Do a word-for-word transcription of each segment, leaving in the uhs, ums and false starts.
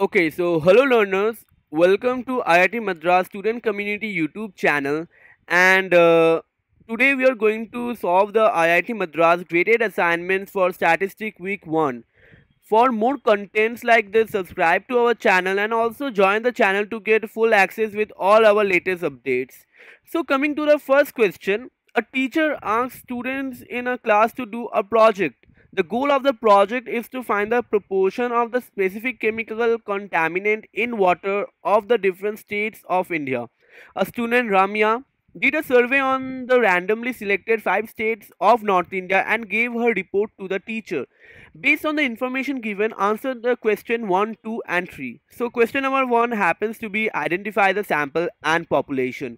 Okay, so hello learners, welcome to I I T Madras Student Community YouTube channel, and uh, today we are going to solve the I I T Madras graded assignments for Statistic Week one. For more contents like this, subscribe to our channel and also join the channel to get full access with all our latest updates. So coming to the first question, a teacher asks students in a class to do a project. The goal of the project is to find the proportion of the specific chemical contaminant in water of the different states of India. A student, Ramya, did a survey on the randomly selected five states of North India and gave her report to the teacher. Based on the information given, answer the question one, two and three. So question number one happens to be identify the sample and population.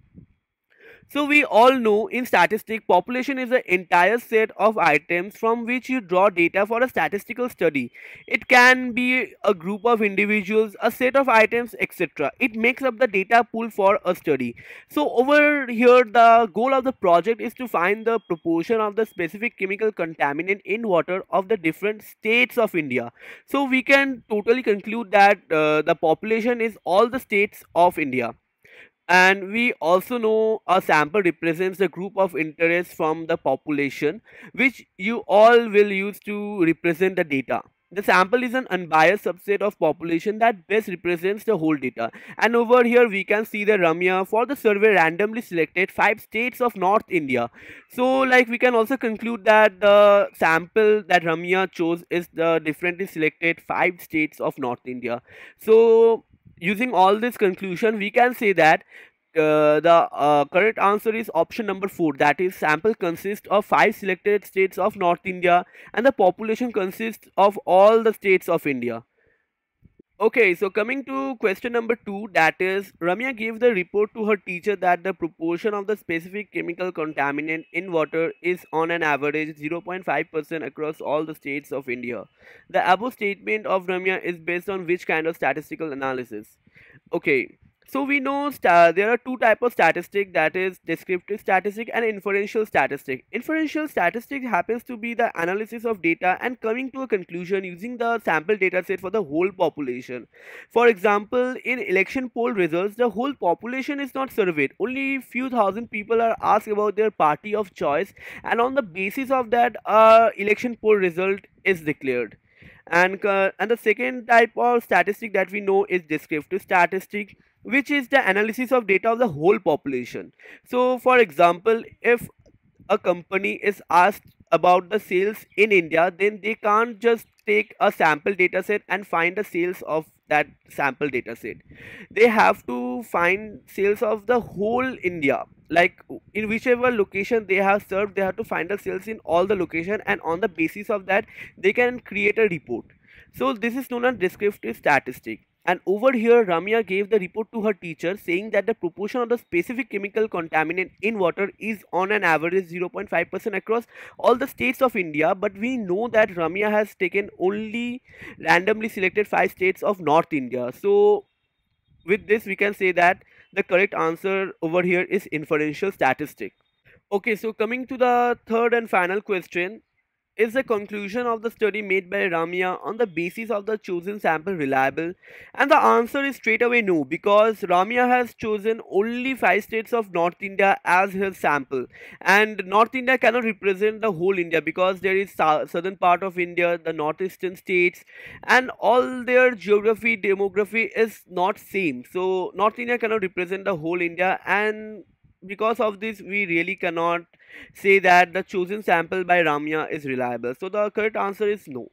So we all know in statistics, population is the entire set of items from which you draw data for a statistical study. It can be a group of individuals, a set of items, et cetera. It makes up the data pool for a study. So over here, the goal of the project is to find the proportion of the specific chemical contaminant in water of the different states of India. So we can totally conclude that uh, the population is all the states of India. And we also know a sample represents the group of interest from the population, which you all will use to represent the data. The sample is an unbiased subset of population that best represents the whole data. And over here we can see the Ramya for the survey randomly selected five states of North India. So like we can also conclude that the sample that Ramya chose is the differently selected five states of North India. So using all this conclusion, we can say that uh, the uh, correct answer is option number four. That is, sample consists of five selected states of North India and the population consists of all the states of India. Okay, so coming to question number two, that is, Ramya gave the report to her teacher that the proportion of the specific chemical contaminant in water is on an average zero point five percent across all the states of India. The above statement of Ramya is based on which kind of statistical analysis? Okay, so we know there are two types of statistics, that is descriptive statistics and inferential statistics. Inferential statistics happens to be the analysis of data and coming to a conclusion using the sample data set for the whole population. For example, in election poll results, the whole population is not surveyed. Only few thousand people are asked about their party of choice, and on the basis of that, uh, election poll result is declared. And, uh, and the second type of statistic that we know is descriptive statistics, which is the analysis of data of the whole population. So for example, if a company is asked about the sales in India, then they can't just take a sample data set and find the sales of that sample data set. They have to find sales of the whole India. Like in whichever location they have served, they have to find the sales in all the location, and on the basis of that they can create a report. So this is known as descriptive statistic. And over here, Ramya gave the report to her teacher saying that the proportion of the specific chemical contaminant in water is on an average zero point five percent across all the states of India. But we know that Ramya has taken only randomly selected five states of North India. So with this, we can say that the correct answer over here is inferential statistic. Okay, so coming to the third and final question. Is the conclusion of the study made by Ramya on the basis of the chosen sample reliable? And the answer is straight away no, because Ramya has chosen only five states of North India as her sample, and North India cannot represent the whole India because there is southern part of India, the northeastern states, and all their geography, demography is not same. So North India cannot represent the whole India, and because of this, we really cannot say that the chosen sample by Ramya is reliable. So the correct answer is no.